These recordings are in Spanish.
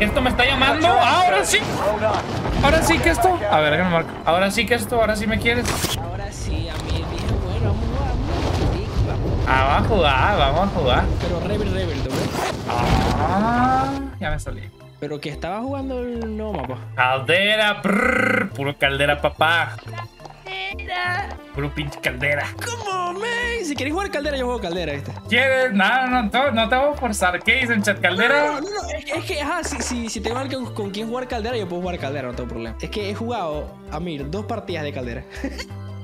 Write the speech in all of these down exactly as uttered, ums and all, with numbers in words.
Esto me está llamando. Ahora sí. Ahora sí que esto. A ver, déjame marcar. Ahora sí que esto. Ahora sí me quieres. Ahora sí, a mí bien bueno. Ah, vamos a jugar, vamos a jugar. Pero Rebel, Rebel, ¿tú ves? Ah, ya me salí. Pero que estaba jugando el no mapa. Caldera, prrr, puro Caldera, papá. Caldera. Puro pinche Caldera. ¿Cómo, man? Si quieres jugar Caldera, yo juego Caldera, ¿viste? ¿Quieres? No, no, no, no te voy a forzar. ¿Qué dicen, chat? ¿Caldera? No, no, no, no. Es, es que, ajá, si, si, si te marcan con quién jugar Caldera, yo puedo jugar Caldera, no tengo problema. Es que he jugado, Amir, dos partidas de Caldera.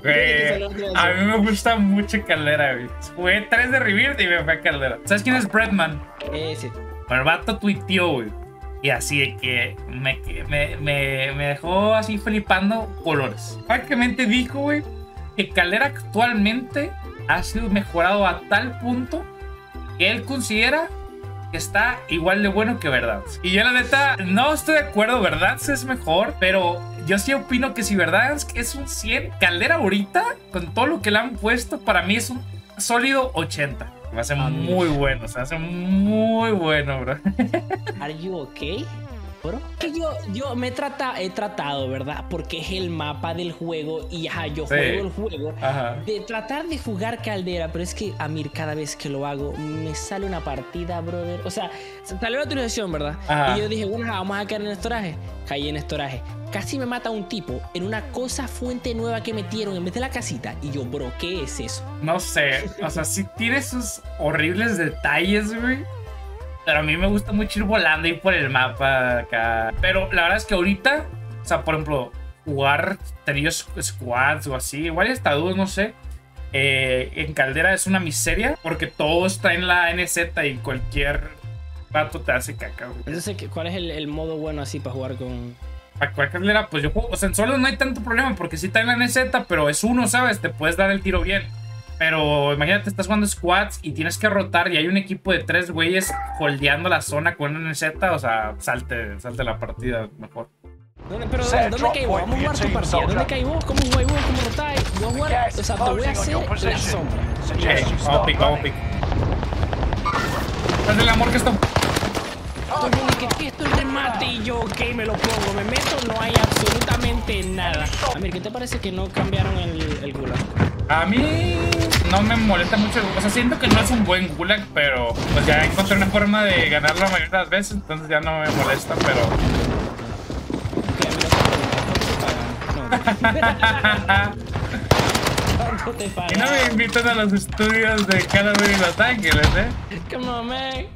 Eh, a mí me gusta mucho Caldera, güey. Jugué tres de Rebirth y me fue a Caldera. ¿Sabes quién es Breadman? Ese. Pero el vato tuiteó, güey. Y así de que me, me, me, me dejó así flipando colores. Prácticamente dijo, güey, que Caldera actualmente ha sido mejorado a tal punto que él considera que está igual de bueno que Verdansk. Y yo la neta no estoy de acuerdo. Verdansk es mejor, pero... yo sí opino que si Verdansk es un cien, Caldera ahorita, con todo lo que le han puesto, para mí es un sólido ochenta. Se me hace muy bueno, se me hace muy bueno, bro. ¿Are you okay, bro? Que yo, yo me trata, he tratado, ¿verdad? Porque es el mapa del juego y ajá, yo sí juego el juego. Ajá. De tratar de jugar Caldera, pero es que, Amir, cada vez que lo hago, me sale una partida, brother. O sea, salió la actualización, ¿verdad? Ajá. Y yo dije, bueno, vamos a caer en estoraje. Caí en estoraje. Casi me mata un tipo en una cosa fuente nueva que metieron en vez de la casita. Y yo, bro, ¿qué es eso? No sé. O sea, sí tiene sus horribles detalles, güey. Pero a mí me gusta mucho ir volando, ir por el mapa acá. Pero la verdad es que ahorita, o sea, por ejemplo, jugar tríos, squads o así, igual hasta dudas, no sé. Eh, en Caldera es una miseria porque todo está en la N Z y cualquier vato te hace caca, güey. Entonces, ¿cuál es el, el modo bueno así para jugar con...? ¿A cuál Caldera? Pues yo juego, o sea, en solo no hay tanto problema porque sí está en la N Z, pero es uno, ¿sabes? Te puedes dar el tiro bien. Pero imagínate, estás jugando squads y tienes que rotar y hay un equipo de tres güeyes holdeando la zona con una N Z, o sea, salte, salte la partida mejor. ¿Dónde, pero ¿dónde, ¿dónde caí vos? Vamos a jugar tu partida. ¿Dónde caí vos? ¿Cómo jugáis vos? ¿Cómo rotáis? Voy a jugar, o sea, te voy a hacer la sombra. Okay, vamos pick, vamos pick. Dale el amor que está... que esto es remate y yo, ok, me lo pongo, me meto, no hay absolutamente nada. Amir, ¿qué te parece que no cambiaron el, el gulag? A mí no me molesta mucho, o sea, siento que no es un buen gulag, pero pues ya encontré una forma de ganar la mayoría de las veces, entonces ya no me molesta, pero... Y no me invitan a los estudios de Caldera y Los Ángeles, ¿eh? Come on, man.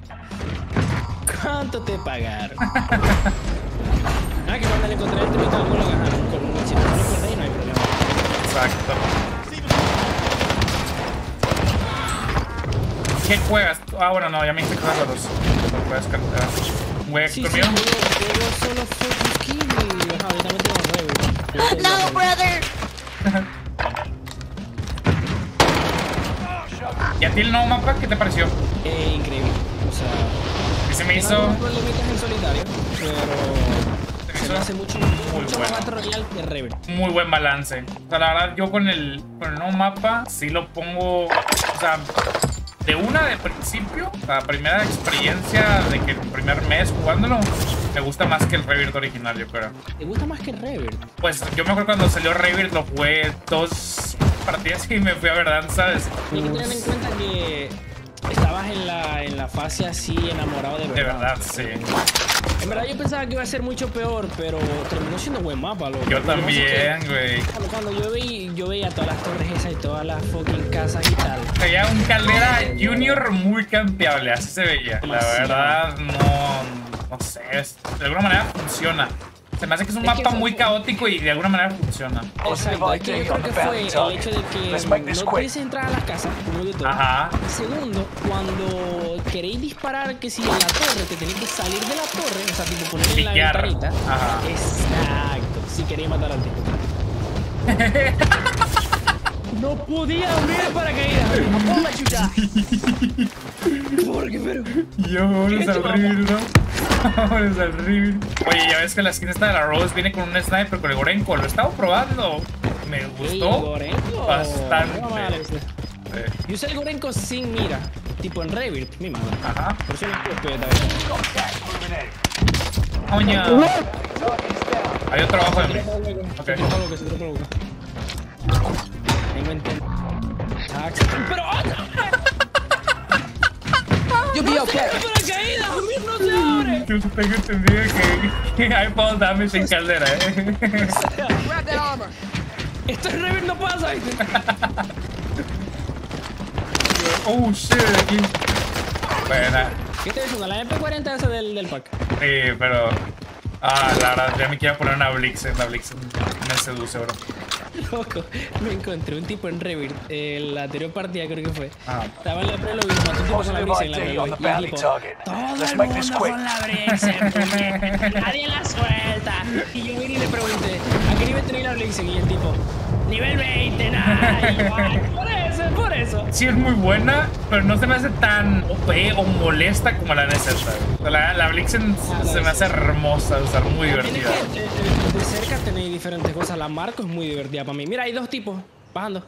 ¿Cuánto te pagaron? Ah, que cuando le encontré este método lo ganaron con un chip, no lo perdí y no hay problema. Exacto. ¿Qué juegas? Ah, bueno, no, ya me hice jugar los dos. No puedes cantar. ¿Juegas conmigo? Sí, yo solo fue Kiki. Ajá, ahorita me tengo nueve. No, brother. ¿Y a ti el nuevo mapa qué te pareció? Eh, increíble. O sea... se me hizo... No, no, no, no, no, en solitario, pero... se, se me hace mucho, mucho bueno. Más real que Rebirth. Muy buen balance. O sea, la verdad, yo con el, con el nuevo mapa sí lo pongo... O sea, de una de principio, la primera experiencia de que el primer mes jugándolo, me gusta más que el Rebirth original, yo creo. ¿Te gusta más que el Rebirth? Pues yo me acuerdo cuando salió Rebirth lo jugué dos partidas y me fui a Verdansk, ¿sabes? Hay que tener en cuenta que... estabas en la, en la fase así enamorado de verdad. De verdad, sí. En verdad yo pensaba que iba a ser mucho peor, pero terminó siendo buen mapa, loco. Yo también, güey. Cuando yo veía, yo veía todas las torres esas y todas las fucking casas y tal. Veía un Caldera Junior muy campeable, así se veía. La verdad, no, no sé, de alguna manera funciona. Se me hace que es un es mapa muy fue... caótico y de alguna manera funciona. Exacto, es que yo creo que fue el hecho de que no queréis entrar a las casas, primero de todo. Ajá. Segundo, cuando queréis disparar, que si en la torre te tenéis que salir de la torre, o sea, tipo poner en la ventanita. Ajá. Exacto, si queréis matar al tipo. No podía abrir para caída. ¡Hola, chucha! ¿Por qué, pero? Yo, vámonos al Rebirth, ¿no? Vámonos al Rebirth. Oye, ya ves que la skin esta de la Rose viene con un sniper con el Gorenko. Lo estaba probando. Me gustó bastante. Yo usé el Gorenko sin mira. Tipo en Rebirth, mi madre. Ajá. Por eso no es que estoy de ¡Coño! Hay otro abajo de mí. Ok. ¡Pero yo vi ok! ¡No se abre! Yo tengo entendido que hay fall damage en Caldera, eh. Esto es Rebirth, no pasa. Oh shit, aquí. Buena. ¿Qué te diciendo? La M P cuarenta esa del, del pack. Sí, pero. Ah, la verdad, ya me quiero poner una Blixen. La Blixen me seduce, bro. Loco, me encontré un tipo en Rebirth, eh, la anterior partida creo que fue. Ah. Estaba en la prelo y mató un tipo con la Blixen. La prelo, y el tipo, todo el mundo con la Blixen, nadie la suelta. Y yo vine y le pregunté, ¿a qué nivel tenía la Blixen? Y el tipo, nivel veinte, nada. Por eso, por eso. Sí es muy buena, pero no se me hace tan O P o molesta como la necesaria. La, la Blixen ah, se la me hace hermosa, usar muy la divertida. Que, de, de, de cerca tenéis diferentes cosas. La Marco es muy divertida para mí. Mira, hay dos tipos bajando.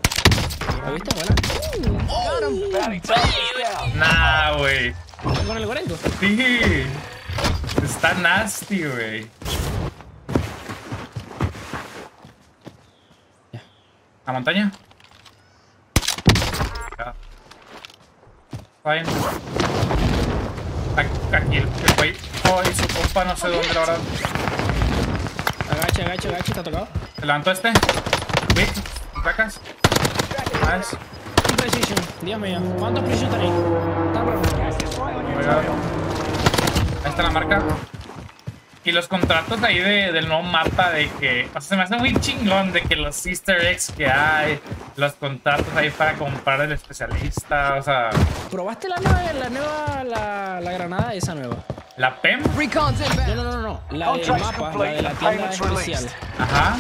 ¿Lo viste? Buena. Oh, nah, güey. ¿Con el Gorenko? Sí. Está nasty, güey. ¿La montaña? Ya. Está bien. Aquí el güey. Oh, y su compa no sé dónde, la verdad. Agacha, agacha, agacha, está tocado. ¿Te levantó este? ¿Vic? ¿Placas? Nice. Precision. Dios mío. ¿Cuántos precision tenéis? Está perfecto. Ahí está la marca. Y los contratos ahí de, del nuevo mapa de que... O sea, se me hace muy chingón de que los easter eggs que hay, los contratos ahí para comprar el especialista, o sea... ¿Probaste la nueva, la nueva, la, la granada esa nueva? ¿La P E M? No, no, no, no. La del mapa, la de la tienda especial. Ajá.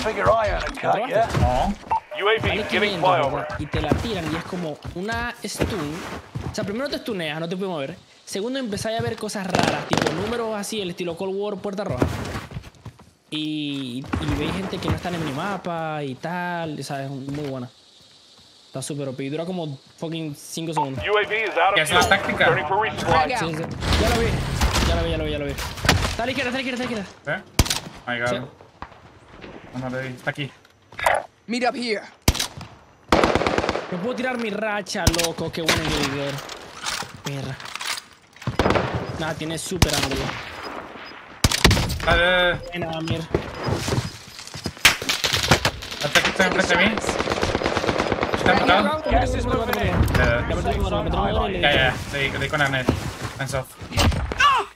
No. Vale quinientos, y te la tiran y es como una stun. O sea, primero te stuneas, no te puedes mover. Segundo, empezáis a ver cosas raras, tipo números así, el estilo Cold War, Puerta Roja. Y, y veis gente que no está en el minimapa y tal, o sea, es muy buena. Está súper O P y dura como fucking cinco segundos. ¿Qué es la táctica? Ya lo vi, ya lo vi, ya lo vi, ya lo vi. Está a la izquierda, está a la izquierda, está a la izquierda. ¿Eh? Oh my god. Está aquí. Meet up here. No puedo tirar mi racha, loco, qué bueno que perra. Nada, tiene super hambre. A ver. Nada, mierda. Ataque está enfrente de mí. ¿Está enfocado? Ya, ya, ya. Doy con la net.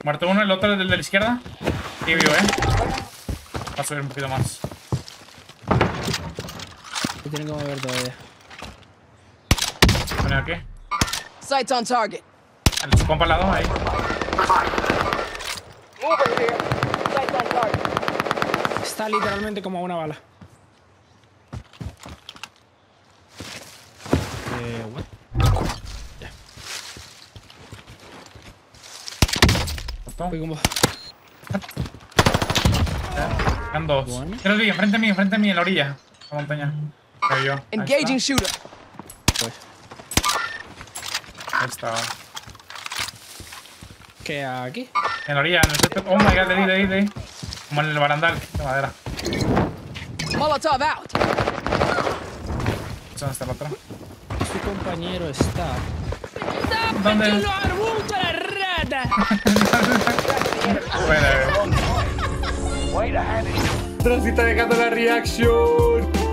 Muerto uno, el otro del de la izquierda. Y vivo, eh. Va a subir un poquito más. Se tienen que mover todavía. ¿Poner aquí? Sights on target. El su compa al lado, ahí. Está literalmente como a una bala. Eh, what? Ya. Voy con vos. Están dos. Tres vi, enfrente de mí, enfrente de mí, en la orilla. La montaña. Ahí yo. Engaging shooter. Ahí está. ¿Qué aquí? En la orilla, en el centro. Oh my god, de ahí, de ahí, de ahí. Como en el barandal de madera. Molotov out. ¿Dónde está el otro? Su compañero está. ¿Dónde? ¡En los arbustos, la rata! Bueno, eh. Pero si está dejando la reacción.